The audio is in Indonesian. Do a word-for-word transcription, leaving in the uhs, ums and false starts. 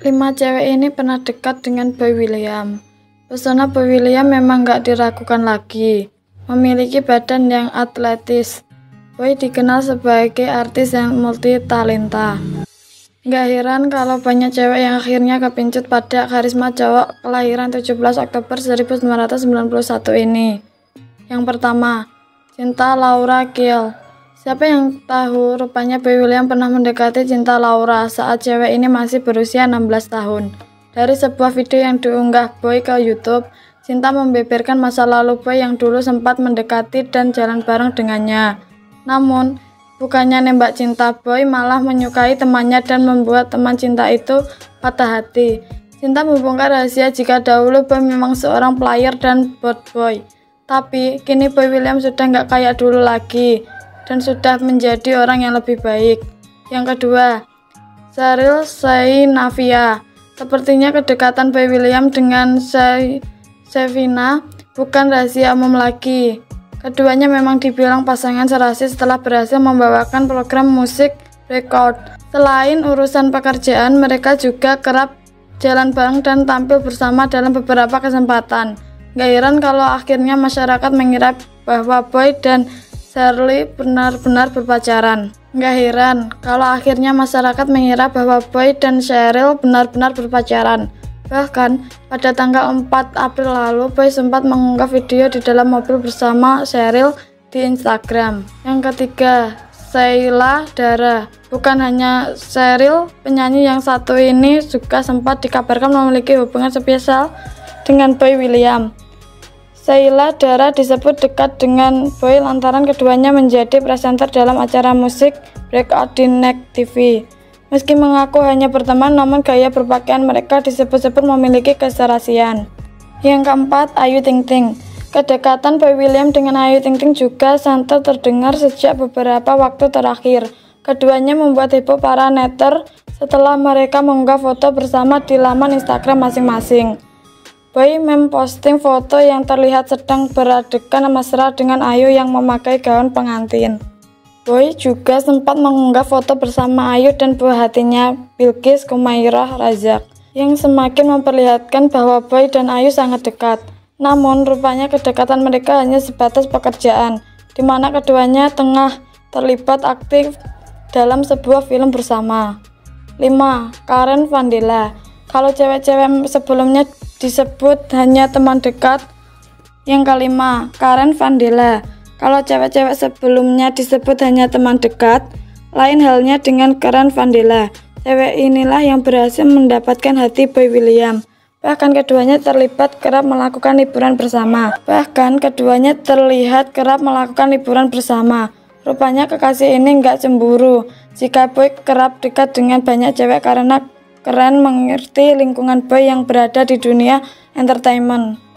Lima cewek ini pernah dekat dengan Boy William. Pesona Boy William memang gak diragukan lagi. Memiliki badan yang atletis. Boy dikenal sebagai artis yang multi-talenta. Gak heran kalau banyak cewek yang akhirnya kepincut pada karisma cowok kelahiran tujuh belas Oktober seribu sembilan ratus sembilan puluh satu ini. Yang pertama, Cinta Laura Gill. Siapa yang tahu rupanya Boy William pernah mendekati Cinta Laura saat cewek ini masih berusia enam belas tahun. Dari sebuah video yang diunggah Boy ke YouTube, Cinta membeberkan masa lalu Boy yang dulu sempat mendekati dan jalan bareng dengannya. Namun, bukannya nembak cinta, Boy malah menyukai temannya dan membuat teman cinta itu patah hati. Cinta membongkar rahasia jika dahulu Boy memang seorang player dan bad boy. Tapi, kini Boy William sudah nggak kayak dulu lagi dan sudah menjadi orang yang lebih baik. Yang kedua, Sheryl Sheinafia. Sepertinya kedekatan Boy William dengan Sheinafia bukan rahasia umum lagi. Keduanya memang dibilang pasangan serasi setelah berhasil membawakan program musik record. Selain urusan pekerjaan, mereka juga kerap jalan bareng dan tampil bersama dalam beberapa kesempatan. Gak heran kalau akhirnya masyarakat mengira bahwa Boy dan Sheryl benar-benar berpacaran. Nggak heran kalau akhirnya masyarakat mengira bahwa Boy dan Sheryl benar-benar berpacaran. Bahkan, pada tanggal empat April lalu, Boy sempat mengunggah video di dalam mobil bersama Sheryl di Instagram. Yang ketiga, Sheila Dara. Bukan hanya Sheryl, penyanyi yang satu ini juga sempat dikabarkan memiliki hubungan spesial dengan Boy William. Sheila Dara disebut dekat dengan Boy lantaran keduanya menjadi presenter dalam acara musik Breakout di Net T V. Meski mengaku hanya berteman, namun gaya berpakaian mereka disebut-sebut memiliki keserasian. Yang keempat, Ayu Ting Ting. Kedekatan Boy William dengan Ayu Ting Ting juga santer terdengar sejak beberapa waktu terakhir. Keduanya membuat heboh para netter setelah mereka mengunggah foto bersama di laman Instagram masing-masing. Boy memposting foto yang terlihat sedang beradegan mesra dengan Ayu yang memakai gaun pengantin. Boy juga sempat mengunggah foto bersama Ayu dan buah hatinya Bilkis Kumairah Razak, yang semakin memperlihatkan bahwa Boy dan Ayu sangat dekat. Namun rupanya kedekatan mereka hanya sebatas pekerjaan, di mana keduanya tengah terlibat aktif dalam sebuah film bersama. lima. Karen Vendela. Kalau cewek-cewek sebelumnya disebut hanya teman dekat. Yang kelima, Karen Vendela. Kalau cewek-cewek sebelumnya disebut hanya teman dekat, lain halnya dengan Karen Vendela. Cewek inilah yang berhasil mendapatkan hati Boy William. Bahkan keduanya terlibat kerap melakukan liburan bersama. Bahkan keduanya terlihat kerap melakukan liburan bersama. Rupanya kekasih ini nggak cemburu jika Boy kerap dekat dengan banyak cewek karena Keren mengerti lingkungan Boy yang berada di dunia entertainment.